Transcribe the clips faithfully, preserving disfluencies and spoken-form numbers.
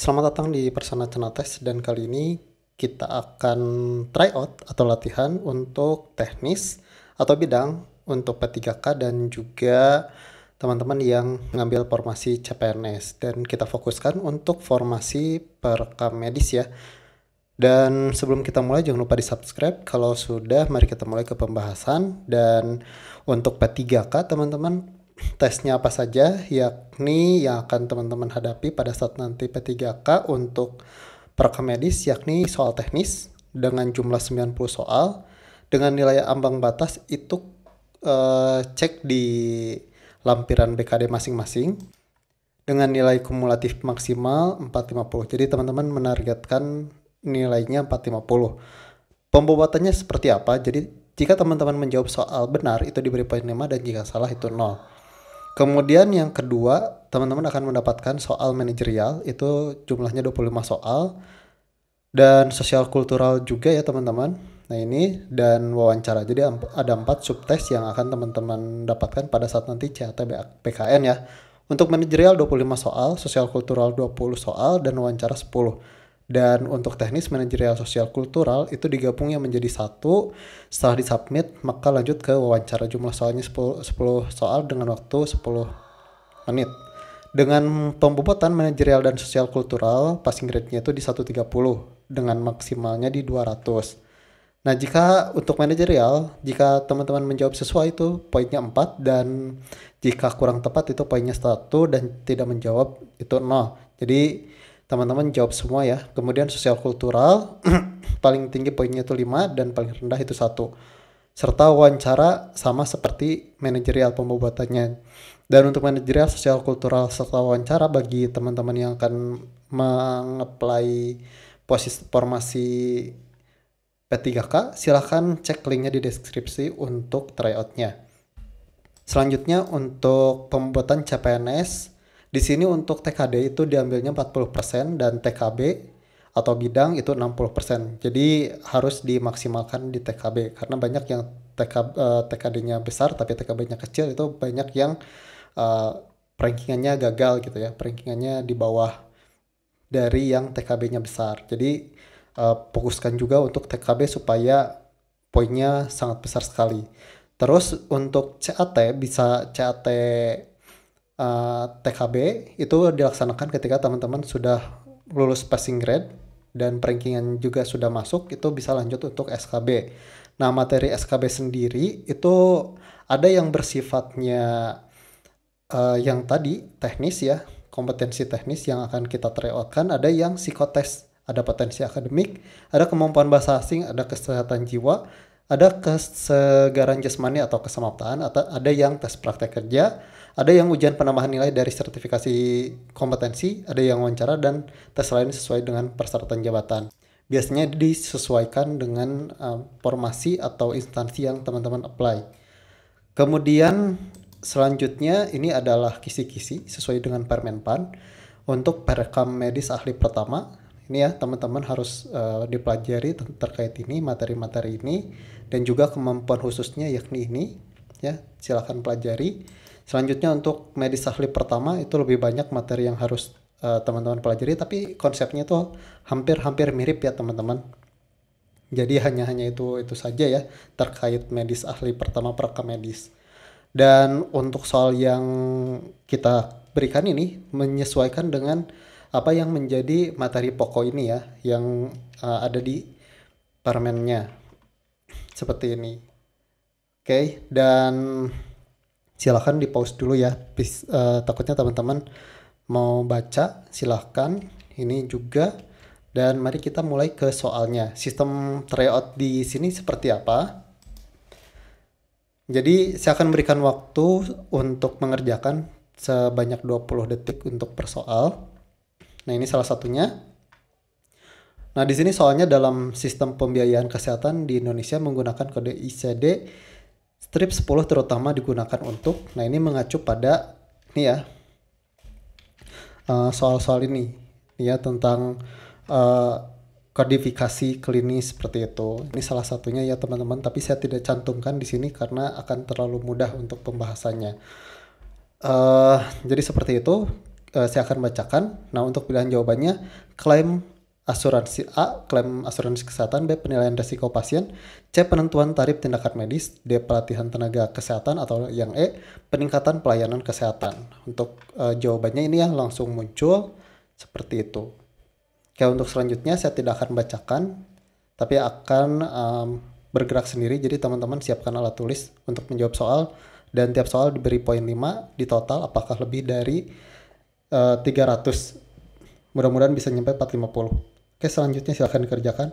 Selamat datang di Persona Channel Test, dan kali ini kita akan tryout atau latihan untuk teknis atau bidang untuk P tiga K dan juga teman-teman yang mengambil formasi C P N S, dan kita fokuskan untuk formasi Perekam Medis ya. Dan sebelum kita mulai, jangan lupa di subscribe. Kalau sudah, mari kita mulai ke pembahasan. Dan untuk P tiga K teman-teman, tesnya apa saja, yakni yang akan teman-teman hadapi pada saat nanti P tiga K untuk Perekam Medis, yakni soal teknis dengan jumlah sembilan puluh soal dengan nilai ambang batas itu eh, cek di lampiran B K D masing-masing dengan nilai kumulatif maksimal empat ratus lima puluh. Jadi teman-teman menargetkan nilainya empat ratus lima puluh. Pembobotannya seperti apa? Jadi jika teman-teman menjawab soal benar itu diberi poin lima, dan jika salah itu nol. Kemudian yang kedua, teman-teman akan mendapatkan soal manajerial, itu jumlahnya dua puluh lima soal. Dan sosial kultural juga ya teman-teman. Nah ini, dan wawancara. Jadi ada empat subtest yang akan teman-teman dapatkan pada saat nanti C A T B K N ya. Untuk manajerial dua puluh lima soal, sosial kultural dua puluh soal, dan wawancara sepuluh. Dan untuk teknis manajerial sosial kultural itu digabungnya menjadi satu. Setelah disubmit, maka lanjut ke wawancara. Jumlah soalnya sepuluh, sepuluh soal dengan waktu sepuluh menit. Dengan pembobotan manajerial dan sosial kultural, passing grade-nya itu di seratus tiga puluh dengan maksimalnya di dua ratus. Nah, jika untuk manajerial, jika teman-teman menjawab sesuai itu poinnya empat, dan jika kurang tepat itu poinnya satu, dan tidak menjawab itu nol. Jadi teman-teman jawab semua ya. Kemudian sosial kultural paling tinggi poinnya itu lima dan paling rendah itu satu. Serta wawancara sama seperti manajerial pembobotannya. Dan untuk manajerial, sosial kultural serta wawancara bagi teman-teman yang akan mengapply posisi formasi P tiga K, silahkan cek linknya di deskripsi untuk tryoutnya. Selanjutnya untuk pembobotan C P N S. Di sini untuk T K D itu diambilnya empat puluh persen dan T K B atau bidang itu enam puluh persen. Jadi harus dimaksimalkan di T K B, karena banyak yang T K D-nya besar tapi T K B-nya kecil, itu banyak yang uh, rankingannya gagal gitu ya. Rankingannya di bawah dari yang T K B-nya besar. Jadi uh, fokuskan juga untuk T K B supaya poinnya sangat besar sekali. Terus untuk C A T, bisa C A T Uh, T K B itu dilaksanakan ketika teman-teman sudah lulus passing grade dan perankingan juga sudah masuk, itu bisa lanjut untuk S K B. Nah, materi S K B sendiri itu ada yang bersifatnya uh, yang tadi teknis ya, kompetensi teknis yang akan kita tryoutkan, ada yang psikotes, ada potensi akademik, ada kemampuan bahasa asing, ada kesehatan jiwa, ada kesegaran jasmani atau kesamaptaan, atau ada yang tes praktek kerja, ada yang ujian penambahan nilai dari sertifikasi kompetensi, ada yang wawancara, dan tes lain sesuai dengan persyaratan jabatan. Biasanya disesuaikan dengan uh, formasi atau instansi yang teman-teman apply. Kemudian selanjutnya ini adalah kisi-kisi sesuai dengan Permenpan untuk Perekam Medis ahli pertama. Ini ya teman-teman harus uh, dipelajari terkait ini, materi-materi ini, dan juga kemampuan khususnya yakni ini ya, silahkan pelajari. Selanjutnya untuk medis ahli pertama itu lebih banyak materi yang harus teman-teman uh, pelajari, tapi konsepnya itu hampir-hampir mirip ya teman-teman. Jadi hanya-hanya itu itu saja ya terkait medis ahli pertama Perekam Medis. Dan untuk soal yang kita berikan ini menyesuaikan dengan apa yang menjadi materi pokok ini ya, yang uh, ada di permennya seperti ini. Oke, dan silahkan di pause dulu ya, Bis, uh, takutnya teman-teman mau baca, silahkan ini juga. Dan mari kita mulai ke soalnya. Sistem tryout di sini seperti apa? Jadi saya akan berikan waktu untuk mengerjakan sebanyak dua puluh detik untuk per soal. Nah, ini salah satunya. Nah, di sini soalnya dalam sistem pembiayaan kesehatan di Indonesia menggunakan kode I C D sepuluh terutama digunakan untuk. Nah, ini mengacu pada ini ya, soal-soal uh, ini ya tentang uh, kodifikasi klinis seperti itu. Ini salah satunya ya teman-teman, tapi saya tidak cantumkan di sini karena akan terlalu mudah untuk pembahasannya. Uh, jadi seperti itu. uh, saya akan bacakan. Nah, untuk pilihan jawabannya, klaim asuransi A, klaim asuransi kesehatan, B, penilaian risiko pasien, C, penentuan tarif tindakan medis, D, pelatihan tenaga kesehatan, atau yang E, peningkatan pelayanan kesehatan. Untuk uh, jawabannya ini ya langsung muncul seperti itu. Oke, untuk selanjutnya saya tidak akan bacakan, tapi akan um, bergerak sendiri. Jadi teman-teman siapkan alat tulis untuk menjawab soal, dan tiap soal diberi poin lima di total apakah lebih dari uh, tiga ratus. Mudah-mudahan bisa nyampe empat ratus lima puluh. Oke, selanjutnya silahkan dikerjakan.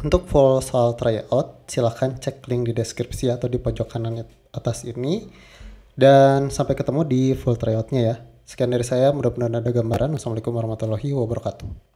Untuk full soal tryout, silahkan cek link di deskripsi atau di pojok kanan atas ini. Dan sampai ketemu di full tryoutnya ya. Sekian dari saya, mudah-mudahan ada gambaran. Wassalamualaikum warahmatullahi wabarakatuh.